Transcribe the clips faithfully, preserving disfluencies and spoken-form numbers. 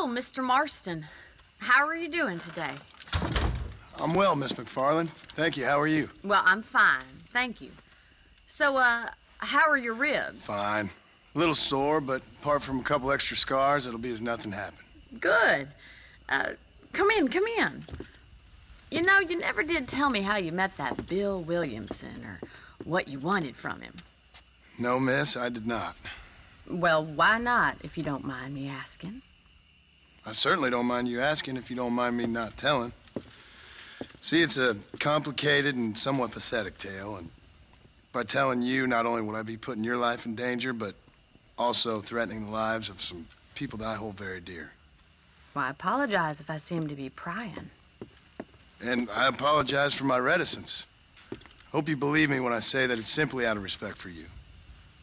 Hello, Mister Marston. How are you doing today? I'm well, Miss MacFarlane. Thank you. How are you? Well, I'm fine. Thank you. So, uh, how are your ribs? Fine. A little sore, but apart from a couple extra scars, it'll be as nothing happened. Good. Uh, come in, come in. You know, you never did tell me how you met that Bill Williamson or what you wanted from him. No, miss, I did not. Well, why not, if you don't mind me asking? I certainly don't mind you asking if you don't mind me not telling. See, it's a complicated and somewhat pathetic tale, and by telling you, not only would I be putting your life in danger, but also threatening the lives of some people that I hold very dear. Well, I apologize if I seem to be prying. And I apologize for my reticence. Hope you believe me when I say that it's simply out of respect for you.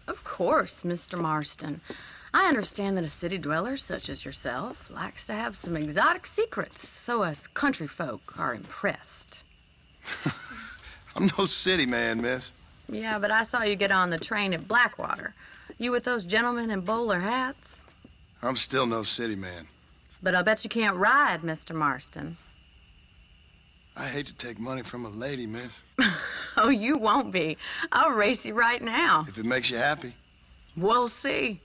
Of course, Mister Marston. I understand that a city dweller such as yourself likes to have some exotic secrets, so us country folk are impressed. I'm no city man, miss. Yeah, but I saw you get on the train at Blackwater. You with those gentlemen in bowler hats? I'm still no city man. But I bet you can't ride, Mister Marston. I hate to take money from a lady, miss. Oh, you won't be. I'll race you right now. If it makes you happy. We'll see.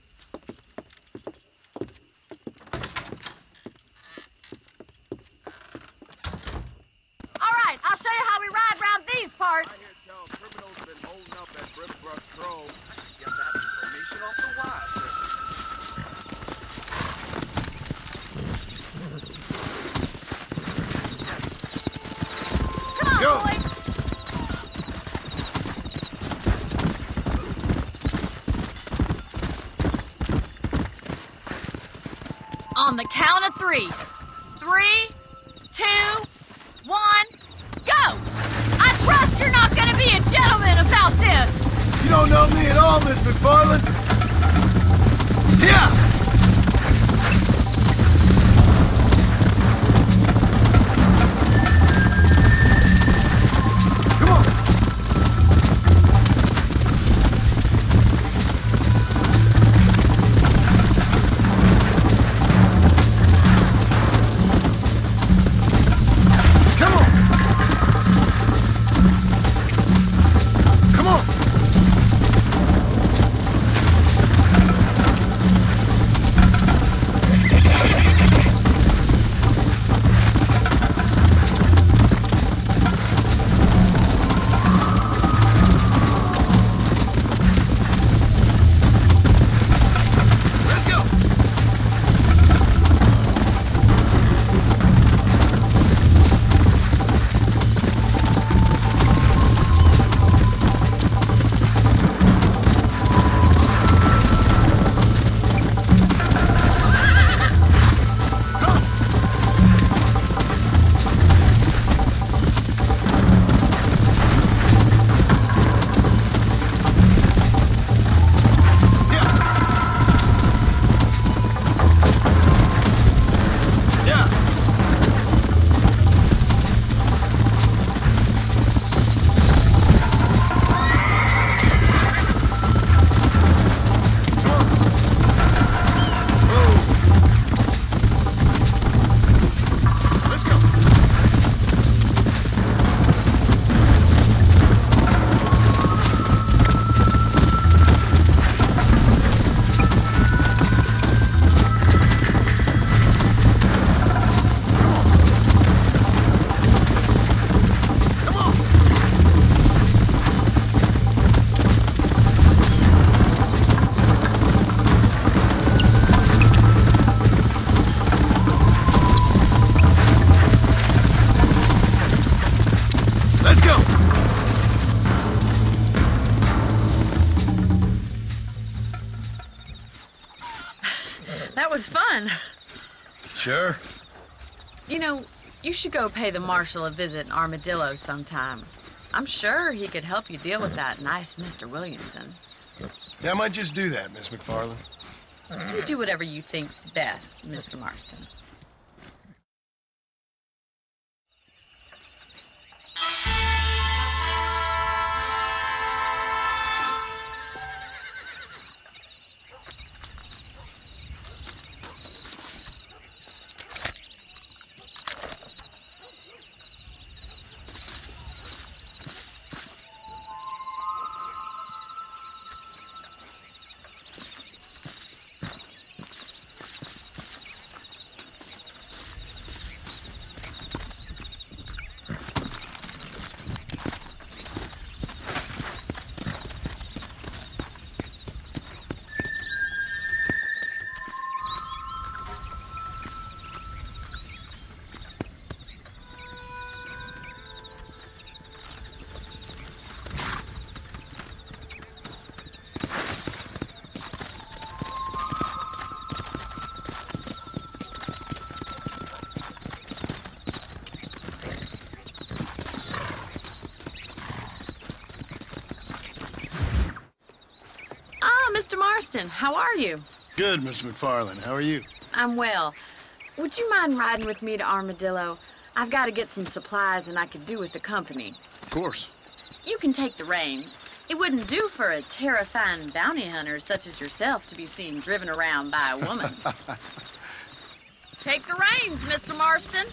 I'll show you how we ride around these parts. I hear tell criminals been holding up at River Brus throw. Get that information off the wire. Come on, Yo. Boys. On the count of three. Three, two, one. Go! I trust you're not going to be a gentleman about this! You don't know me at all, Miss MacFarlane. Yeah! Sure. You know, you should go pay the marshal a visit in Armadillo sometime. I'm sure he could help you deal with that nice Mister Williamson. Yeah, I might just do that, Miss MacFarlane. You do whatever you think's best, Mister Marston. Marston, how are you? Good, Miss MacFarlane. How are you? I'm well. Would you mind riding with me to Armadillo? I've got to get some supplies and I could do with the company. Of course. You can take the reins. It wouldn't do for a terrifying bounty hunter such as yourself to be seen driven around by a woman. Take the reins, Mister Marston.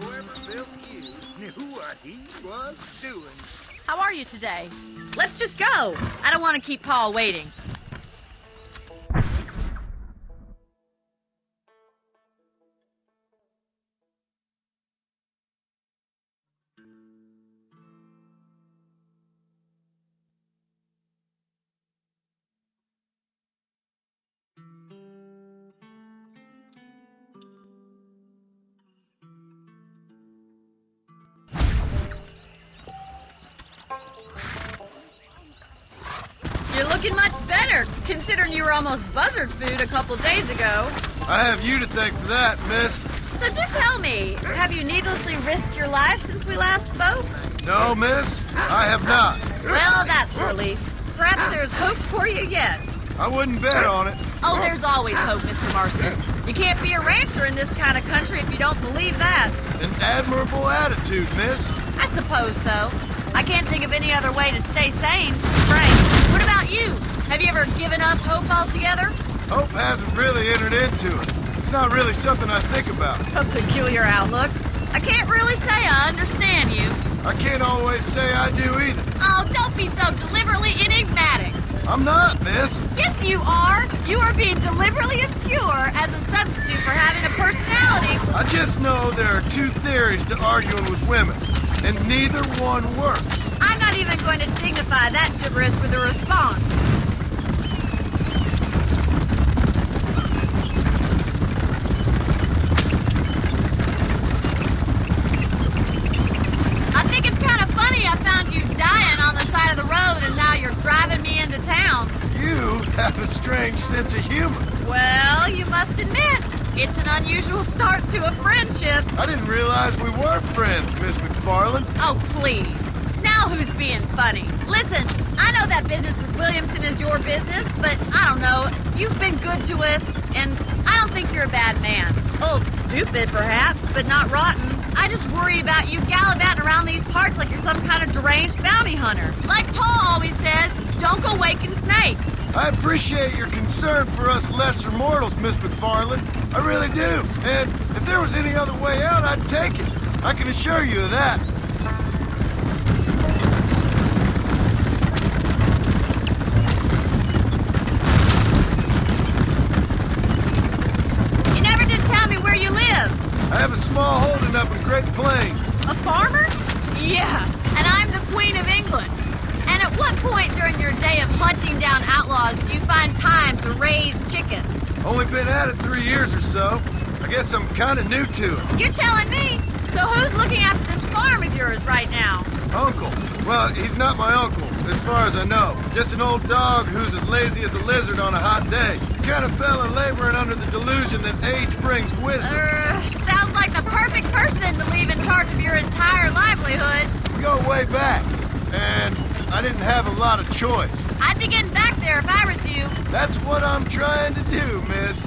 Whoever built you knew what he was doing. How are you today? Let's just go. I don't want to keep Paul waiting. Looking much better, considering you were almost buzzard food a couple days ago. I have you to thank for that, miss. So do tell me, have you needlessly risked your life since we last spoke? No, miss, I have not. Well, that's relief. Perhaps there's hope for you yet. I wouldn't bet on it. Oh, there's always hope, Mister Marston. You can't be a rancher in this kind of country if you don't believe that. An admirable attitude, miss. I suppose so. I can't think of any other way to stay sane, to be frank. What about you? Have you ever given up hope altogether? Hope hasn't really entered into it. It's not really something I think about. A peculiar outlook. I can't really say I understand you. I can't always say I do either. Oh, don't be so deliberately enigmatic. I'm not, miss. Yes, you are. You are being deliberately obscure as a substitute for having a personality. I just know there are two theories to arguing with women, and neither one works. I'm not even going to dignify that gibberish with a response. I think it's kind of funny I found you dying on the side of the road and now you're driving me into town. You have a strange sense of humor. Well, you must admit, it's an unusual start to a friendship. I didn't realize we were friends, Miss MacFarlane. Oh, please. Now who's being funny? Listen, I know that business with Williamson is your business, but I don't know. You've been good to us, and I don't think you're a bad man. A little stupid, perhaps, but not rotten. I just worry about you gallivanting around these parts like you're some kind of deranged bounty hunter. Like Paul always says, don't go waking snakes. I appreciate your concern for us lesser mortals, Miss MacFarlane. I really do. And if there was any other way out, I'd take it. I can assure you of that. I have a small holding up in Great Plains. A farmer? Yeah, and I'm the Queen of England. And at what point during your day of hunting down outlaws do you find time to raise chickens? Only been at it three years or so. I guess I'm kind of new to it. You're telling me? So who's looking after this farm of yours right now? Uncle. Well, he's not my uncle, as far as I know. Just an old dog who's as lazy as a lizard on a hot day. The kind of fella laboring under the delusion that age brings wisdom. Uh, sounds like the perfect person to leave in charge of your entire livelihood. We go way back, and I didn't have a lot of choice. I'd be getting back there if I was you. That's what I'm trying to do, miss.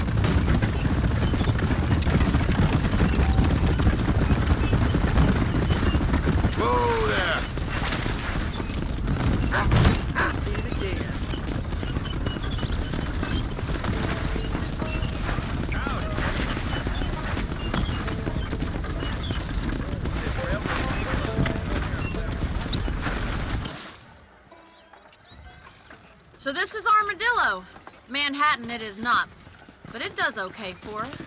Whoa there. So this is Armadillo. Manhattan it is not, but it does okay for us.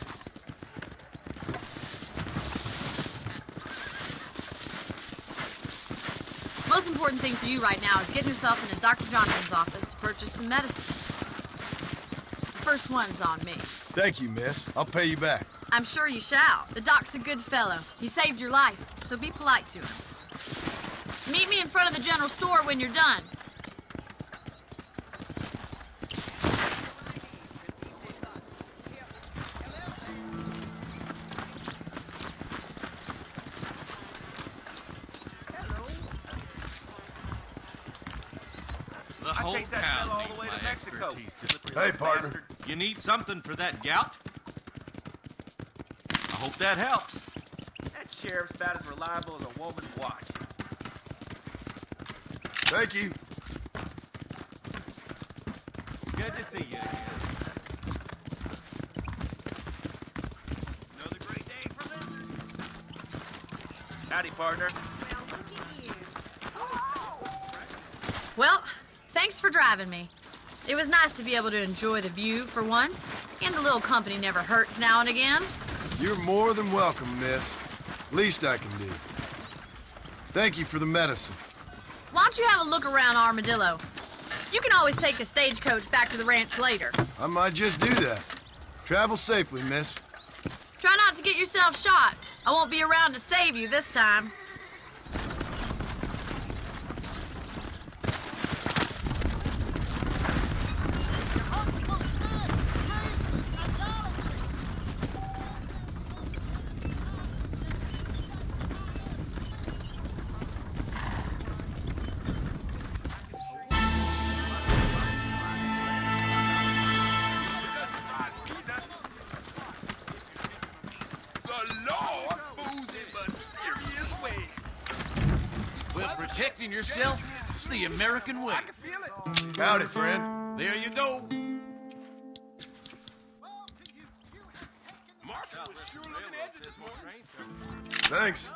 Most important thing for you right now is getting yourself into Doctor Johnson's office to purchase some medicine. The first one's on me. Thank you, miss. I'll pay you back. I'm sure you shall. The doc's a good fellow. He saved your life, so be polite to him. Meet me in front of the general store when you're done. The whole I chased that fella all the way to Mexico. Hey, partner. Bastard. You need something for that gout? I hope that helps. That sheriff's about as reliable as a woman's watch. Thank you. Good to see you again. Another great day for visitors. Howdy, partner. Well, look at you. Well, thanks for driving me. It was nice to be able to enjoy the view for once, and a little company never hurts now and again. You're more than welcome, miss. Least I can do. Thank you for the medicine. Why don't you have a look around Armadillo? You can always take the stagecoach back to the ranch later. I might just do that. Travel safely, miss. Try not to get yourself shot. I won't be around to save you this time. Protecting yourself, it's the American way. I can feel it. Howdy, friend. There you go. Marshall was sure looking edgy this morning. Thanks.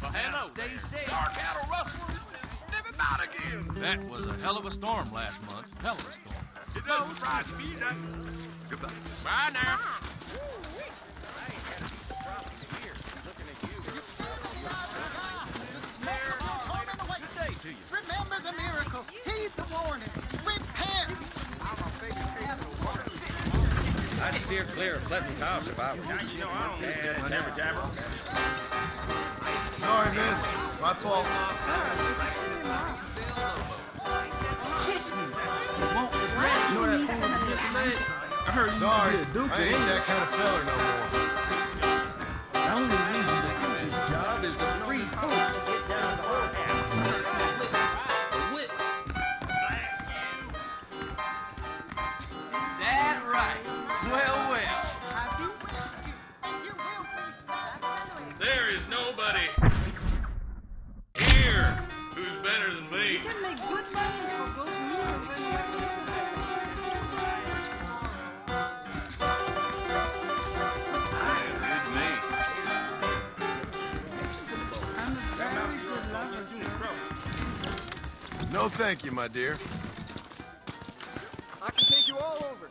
Well, hello. Stay safe. Dark cattle rustling and sniffing out again. That was a hell of a storm last month. Hell of a storm. It doesn't surprise me, nothing. Goodbye. Bye now. Remember the miracles. Heed the warning. Repent. I'd steer clear of Pleasant's house if I were you. Know, I don't never jabber. Sorry, miss. My fault. Kiss me. Won't regret you at I heard you Sorry, Duke. I ain't that kind of feller no more. The only reason to do this job is to free folks to get down the road. Well, well. There is nobody here who's better than me. You can make good money for good music. I'm a very good lover. No, thank you, my dear. I can take you all over.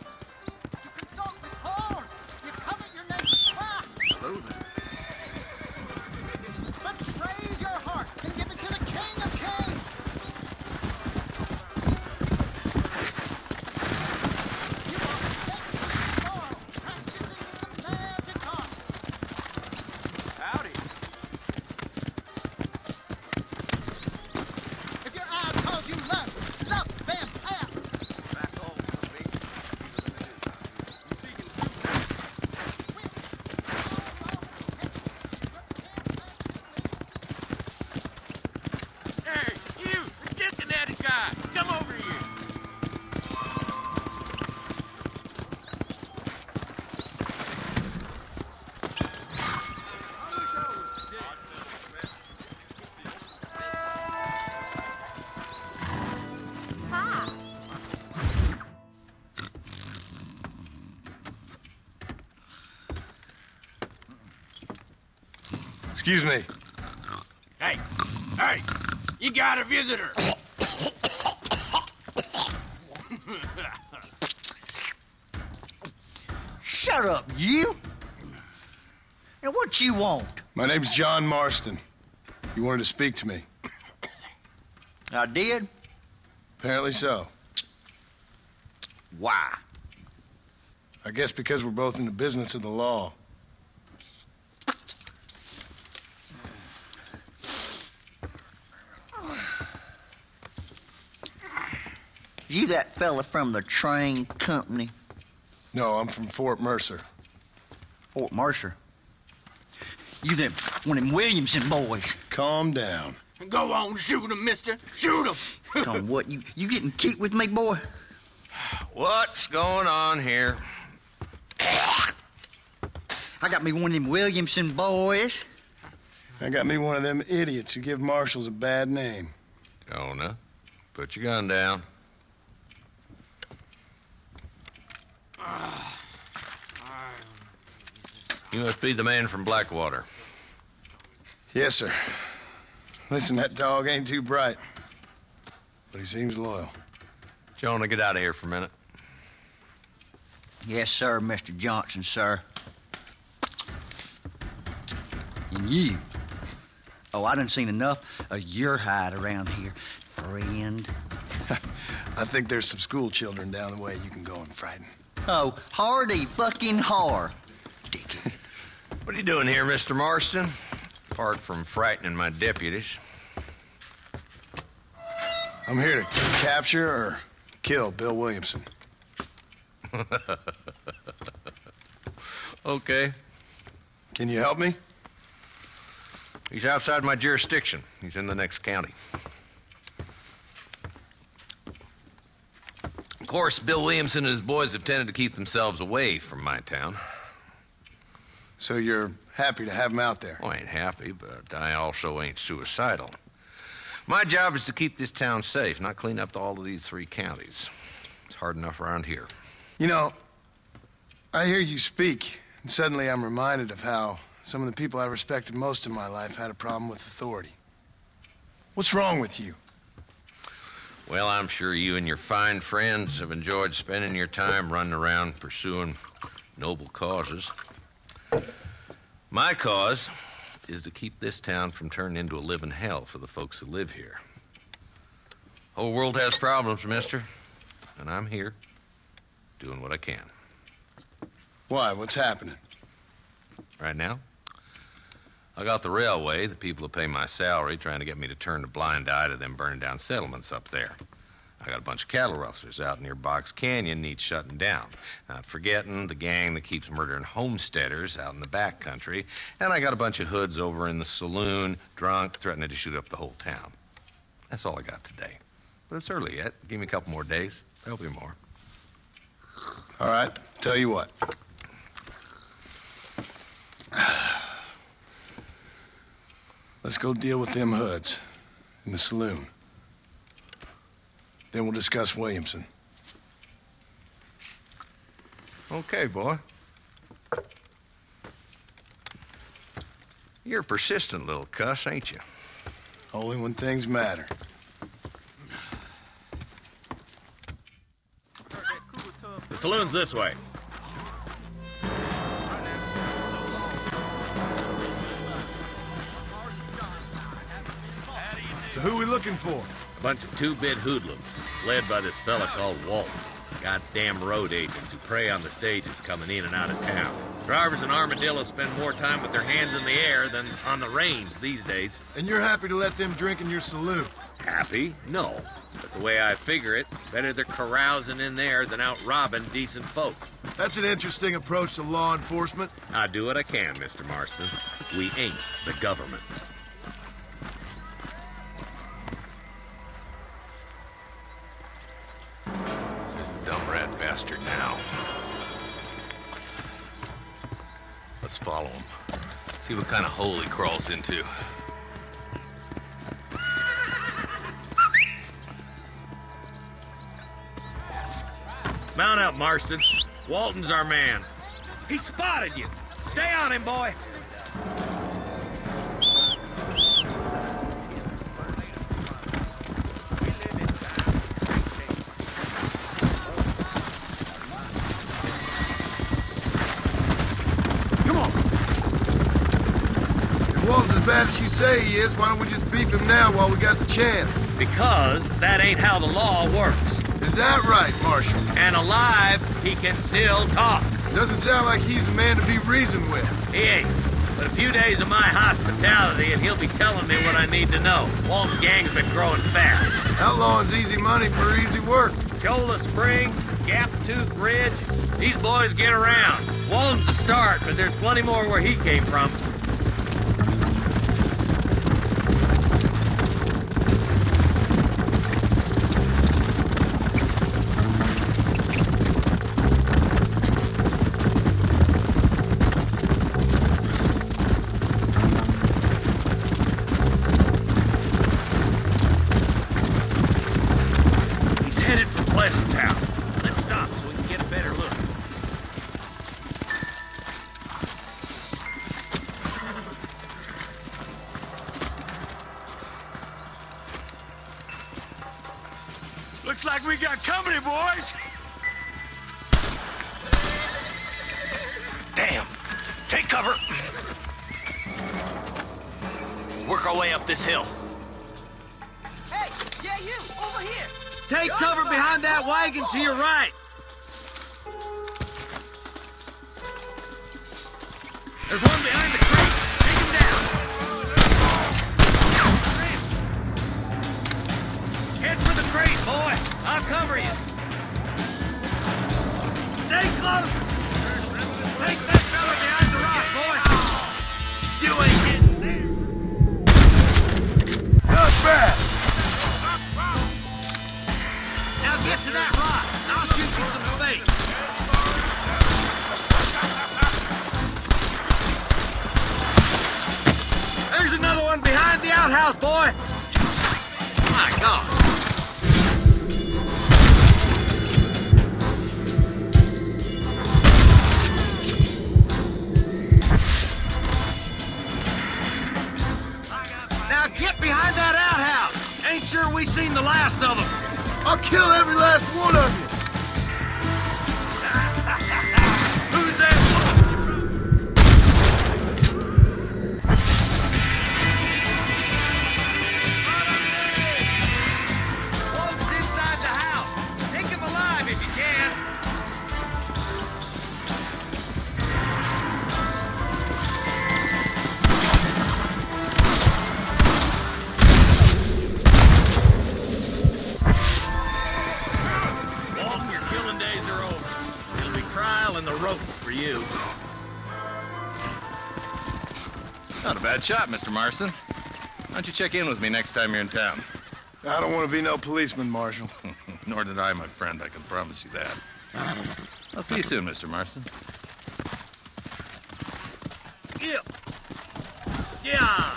Excuse me. Hey, hey, you got a visitor. Shut up, you. Now, what you want? My name's John Marston. You wanted to speak to me. I did? Apparently so. Why? I guess because we're both in the business of the law. You that fella from the train company? No, I'm from Fort Mercer. Fort Mercer? You them, one of them Williamson boys. Calm down. Go on, shoot him, mister. Shoot him. Come, what? You, you getting cute with me, boy? What's going on here? I got me one of them Williamson boys. I got me one of them idiots who give marshals a bad name. Jonah, put your gun down. You must be the man from Blackwater. Yes, sir. Listen, that dog ain't too bright, but he seems loyal. Jonah, get out of here for a minute. Yes, sir, Mister Johnson, sir. And you. Oh, I done seen enough of your hide around here, friend. I think there's some school children down the way you can go and frighten. Oh, hardy fucking har. Dickhead. What are you doing here, Mister Marston? Apart from frightening my deputies. I'm here to capture or kill Bill Williamson. Okay. Can you help me? He's outside my jurisdiction. He's in the next county. Of course, Bill Williamson and his boys have tended to keep themselves away from my town. So you're happy to have him out there? Well, I ain't happy, but I also ain't suicidal. My job is to keep this town safe, not clean up all of these three counties. It's hard enough around here. You know, I hear you speak, and suddenly I'm reminded of how some of the people I respected most in my life had a problem with authority. What's wrong with you? Well, I'm sure you and your fine friends have enjoyed spending your time running around pursuing noble causes. My cause is to keep this town from turning into a living hell for the folks who live here. Whole world has problems, mister, and I'm here doing what I can. Why? What's happening? Right now, I got the railway, the people who pay my salary, trying to get me to turn a blind eye to them burning down settlements up there. I got a bunch of cattle rustlers out near Box Canyon needs shutting down. Not forgetting the gang that keeps murdering homesteaders out in the back country. And I got a bunch of hoods over in the saloon, drunk, threatening to shoot up the whole town. That's all I got today. But it's early yet. Give me a couple more days. There'll be more. All right. Tell you what. Let's go deal with them hoods in the saloon. Then we'll discuss Williamson. Okay, boy. You're a persistent little cuss, ain't you? Only when things matter. The saloon's this way. So who are we looking for? A bunch of two-bit hoodlums, led by this fella called Walton. Goddamn road agents who prey on the stages coming in and out of town. Drivers in Armadillo spend more time with their hands in the air than on the reins these days. And you're happy to let them drink in your saloon? Happy? No. But the way I figure it, better they're carousing in there than out robbing decent folk. That's an interesting approach to law enforcement. I do what I can, Mister Marston. We ain't the government. Dumb rat bastard now. Let's follow him. See what kind of hole he crawls into. Mount up, Marston. Walton's our man. He spotted you. Stay on him, boy. As you say he is, why don't we just beef him now while we got the chance? Because that ain't how the law works. Is that right, Marshal? And alive, he can still talk. Doesn't sound like he's a man to be reasoned with. He ain't. But a few days of my hospitality and he'll be telling me what I need to know. Walt's gang's been growing fast. Outlawing's easy money for easy work. Chola Spring, Gaptooth Ridge, these boys get around. Walton's the start, but there's plenty more where he came from. Looks like we got company, boys. Damn. Take cover. Work our way up this hill. Hey, yeah, you, over here. Take You're cover behind that oh, wagon oh. to your right. There's one behind the creek. Take him down. Head for the crate, boy. I'll cover you. Stay close. Take that fella behind the rock, boy. You ain't getting there. Not bad. Now get to that rock. I'll shoot you some space. There's another one behind the outhouse, boy! My God! Now get behind that outhouse! Ain't sure we seen the last of them! I'll kill every last one of you! Who's that? Bad shot, Mister Marston. Why don't you check in with me next time you're in town? I don't want to be no policeman, Marshal. Nor did I, my friend. I can promise you that. I'll see you soon, Mister Marston. Yeah. Yeah.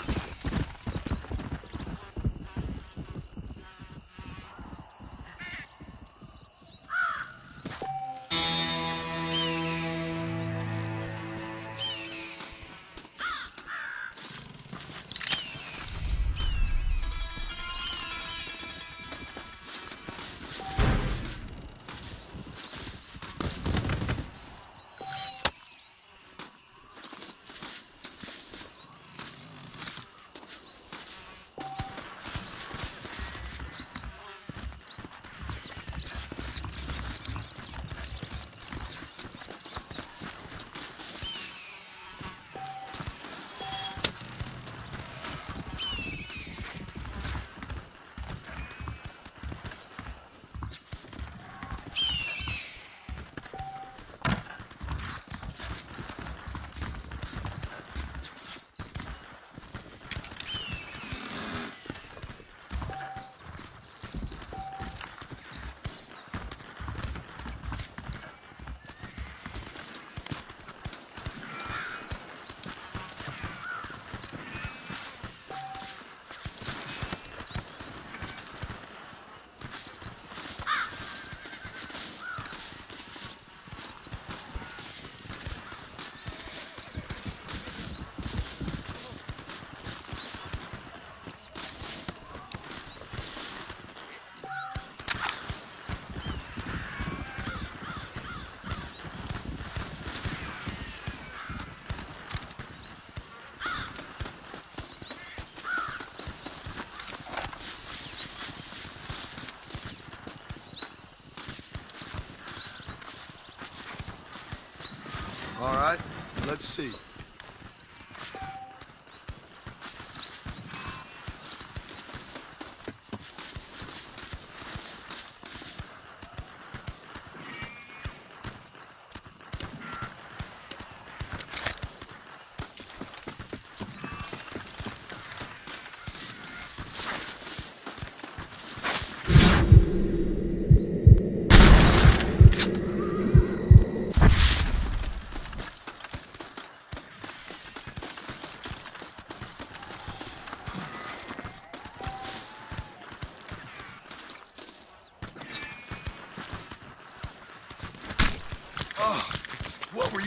Let's see.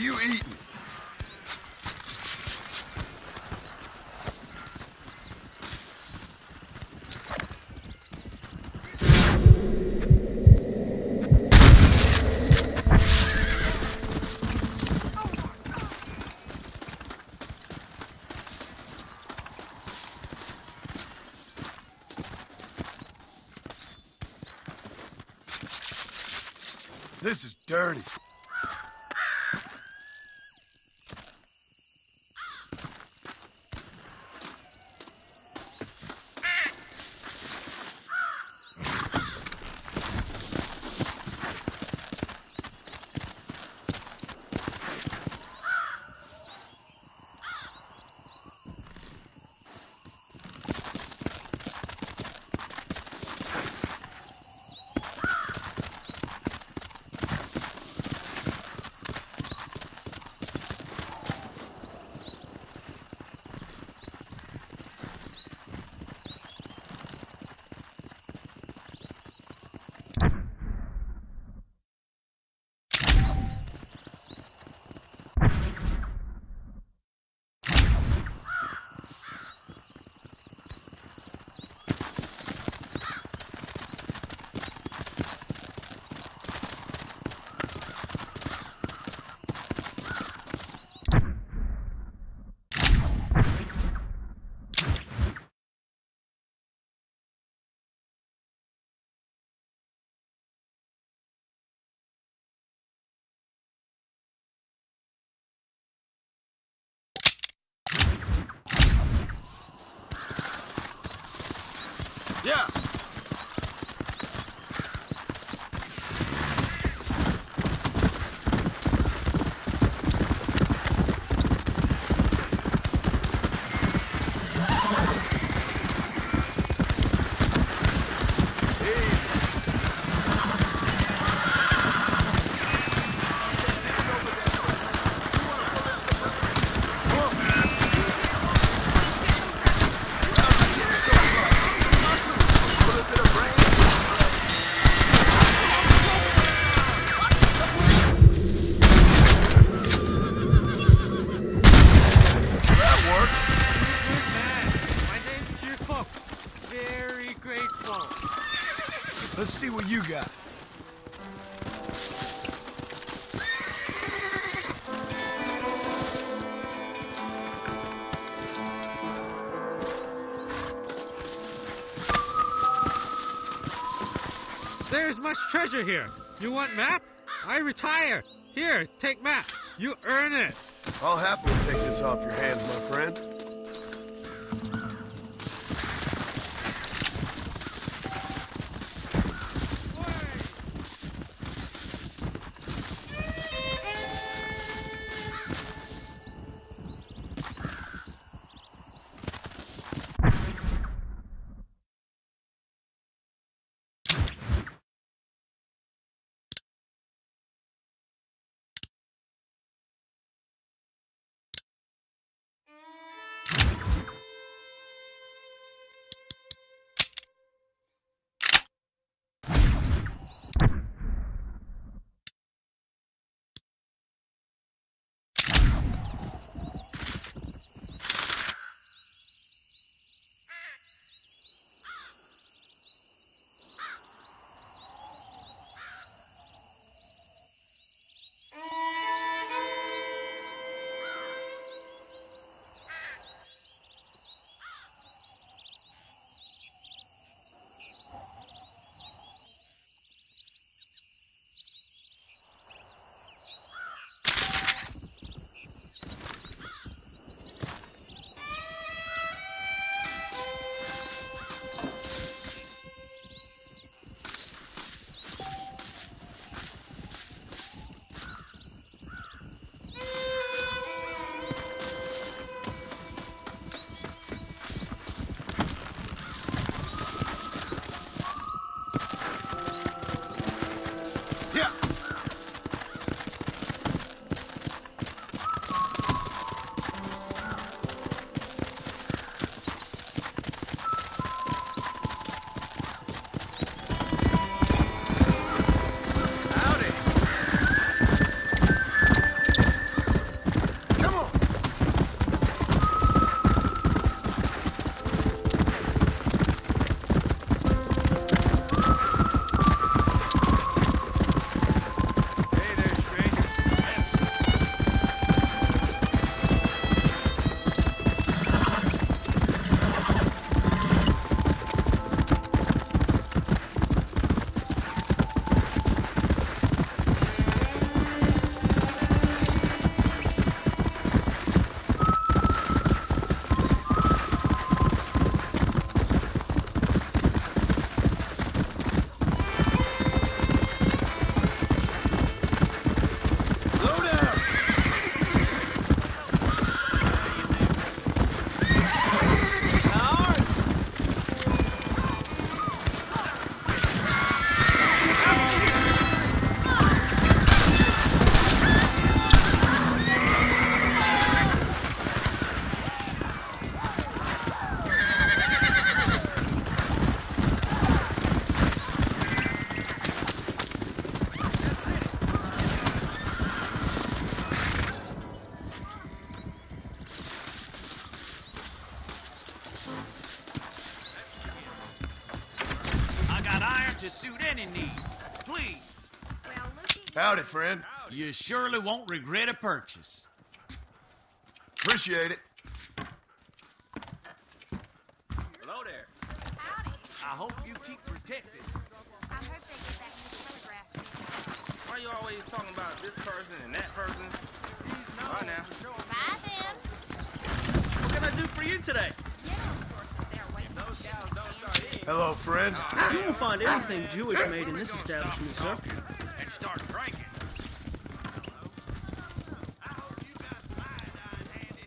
You eat. This is dirty. Yeah. Treasure here. You want map? I retire. Here, take map. You earn it. I'll happily take this off your hands, my friend. and iron to suit any need. Please. Howdy, friend. Howdy. You surely won't regret a purchase. Appreciate it. Hello there. Howdy. I hope you keep protected. I hope they get back to the telegraph. Why are you always talking about this person and that person? Bye now. Bye then. What can I do for you today? Hello, friend. You won't find anything Jewish made in this establishment, sir. And start drinking. I hope you got some iodine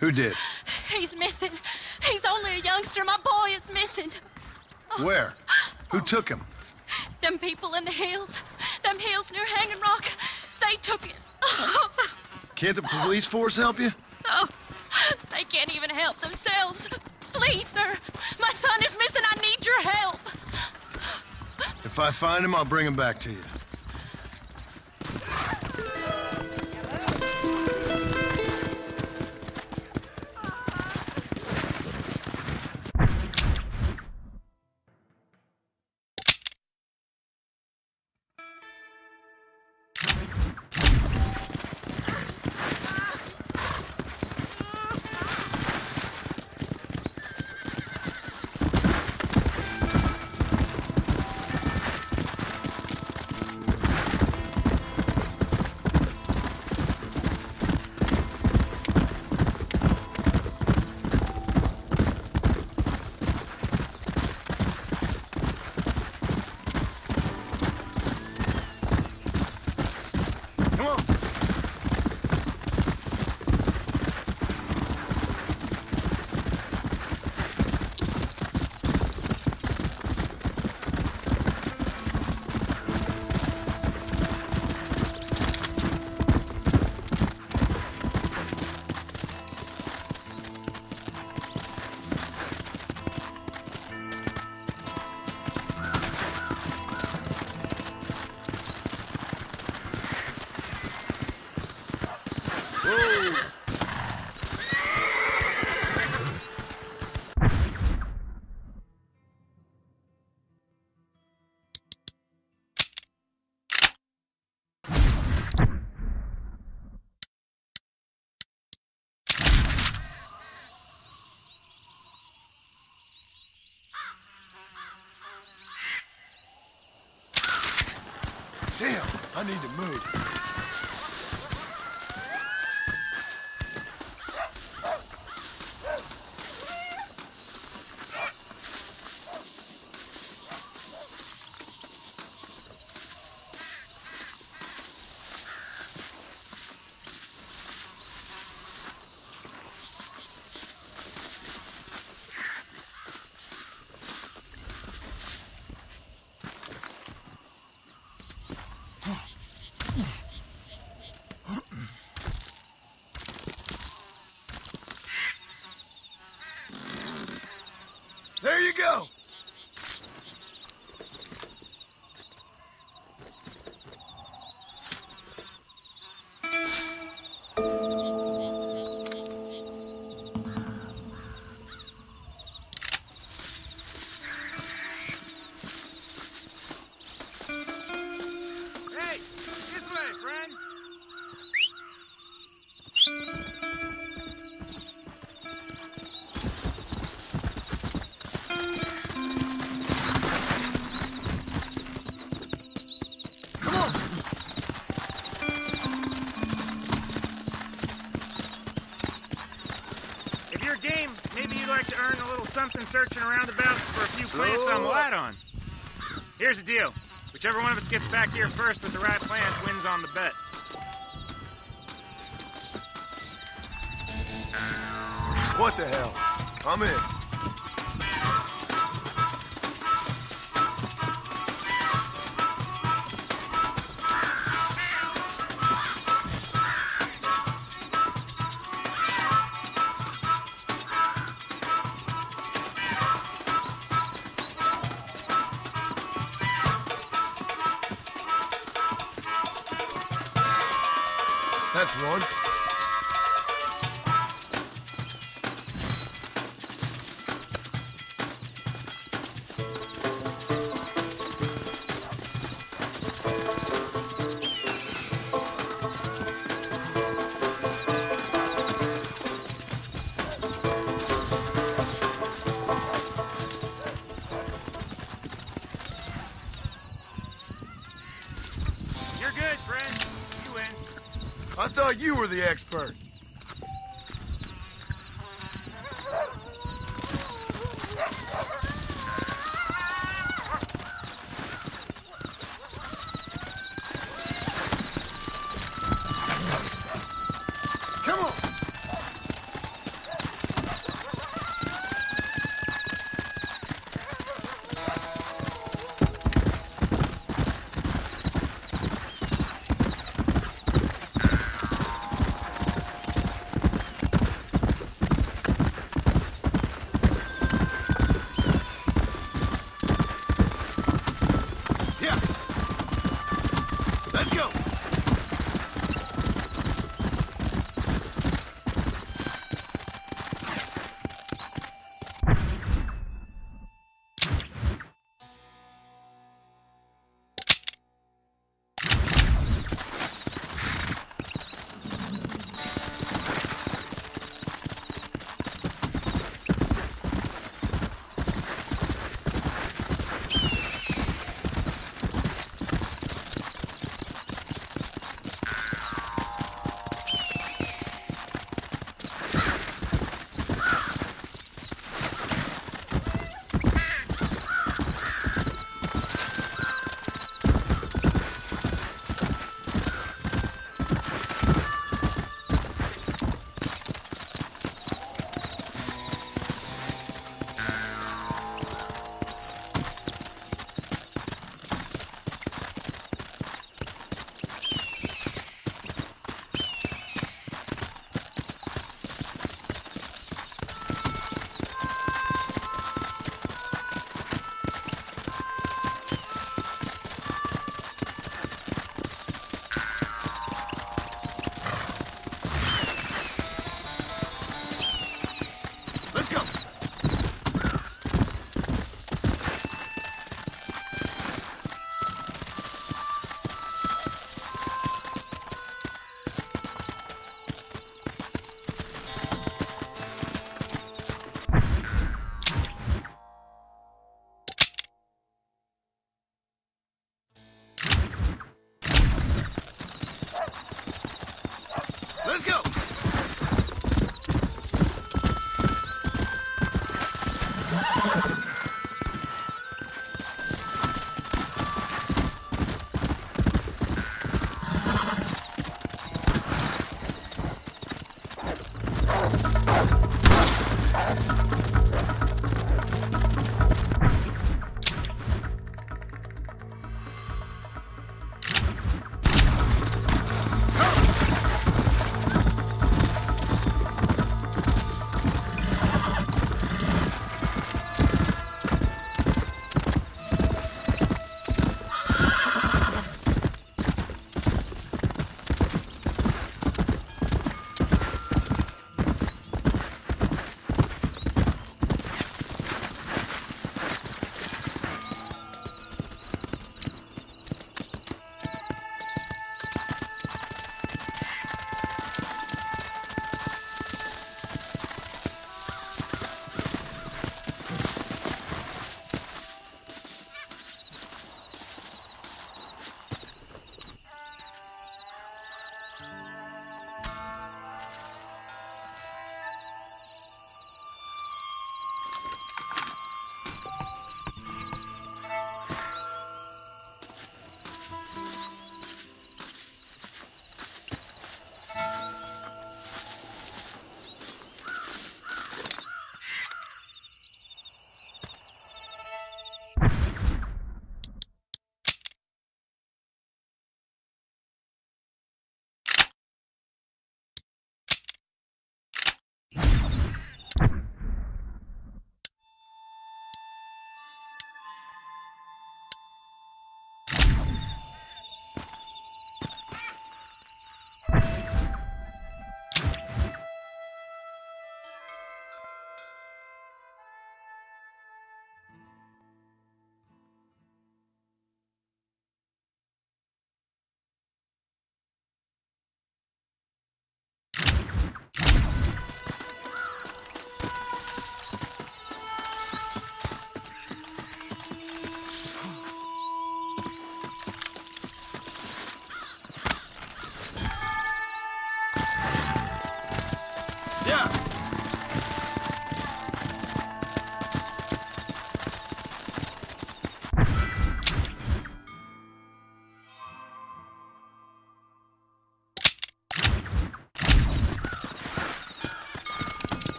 Who did? He's missing. He's only a youngster. My boy is missing. Where? Who took him? Them people in the hills. Them hills near Hanging Rock. They took him. Can't the police force help you? Oh, they can't even help themselves. Please, sir. My son is missing. I need your help. If I find him, I'll bring him back to you. Damn, I need to move. There you go. Something searching around about for a few plants I'm light on. Here's the deal. Whichever one of us gets back here first with the right plants wins on the bet. What the hell? I'm in. That's one. You're good, friend. You win. I thought you were the expert. Come on.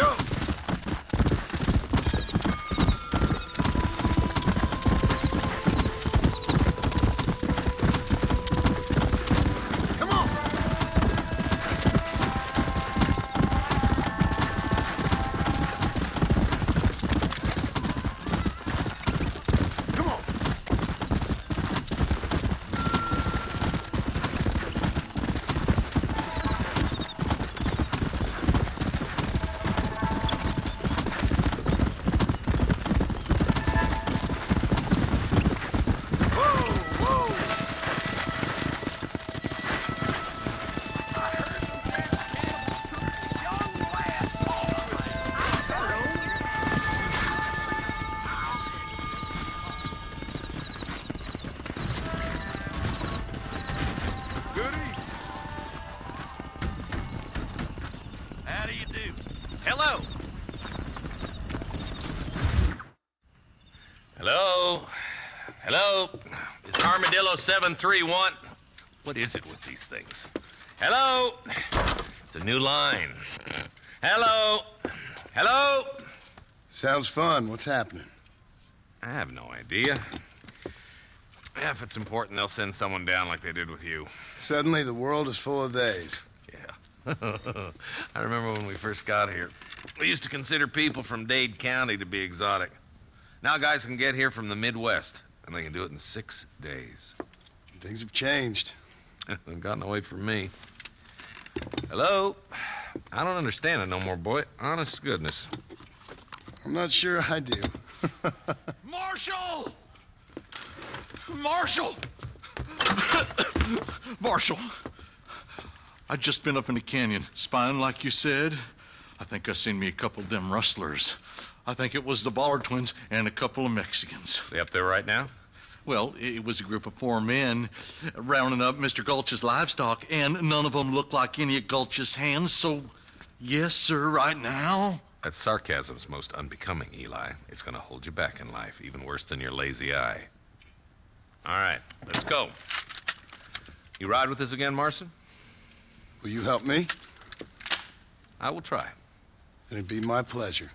Go! seven three one. What is it with these things? Hello? It's a new line. Hello? Hello? Sounds fun. What's happening? I have no idea. Yeah, if it's important, they'll send someone down like they did with you. Suddenly, the world is full of days. Yeah. I remember when we first got here. We used to consider people from Dade County to be exotic. Now guys can get here from the Midwest, and they can do it in six days. Things have changed. They've gotten away from me. Hello? I don't understand it no more, boy. Honest goodness. I'm not sure I do. Marshal! Marshal! Marshal! I'd just been up in the canyon, spying like you said. I think I seen me a couple of them rustlers. I think it was the Ballard Twins and a couple of Mexicans. They up there right now? Well, it was a group of four men rounding up Mister Gulch's livestock, and none of them looked like any of Gulch's hands, so yes, sir, right now. That sarcasm's most unbecoming, Eli. It's going to hold you back in life, even worse than your lazy eye. All right, let's go. You ride with us again, Marston? Will you help me? I will try. It'd be my pleasure.